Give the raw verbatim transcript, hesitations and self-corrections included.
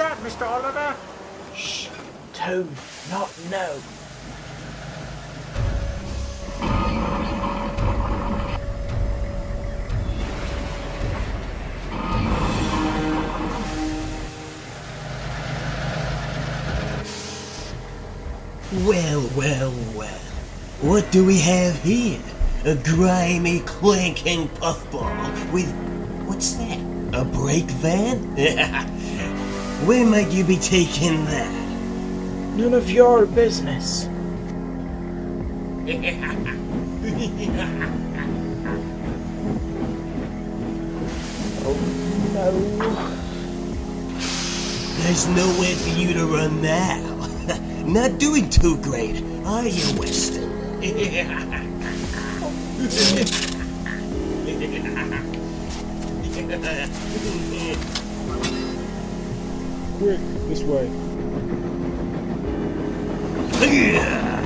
that, Mister Oliver? Shh, Toad, not know. Well, well, well. What do we have here? A grimy, clanking puffball with... what's that? A brake van? Where might you be taking that? None of your business. Oh no. There's nowhere for you to run now. Not doing too great, are you, Weston? Quick, this way.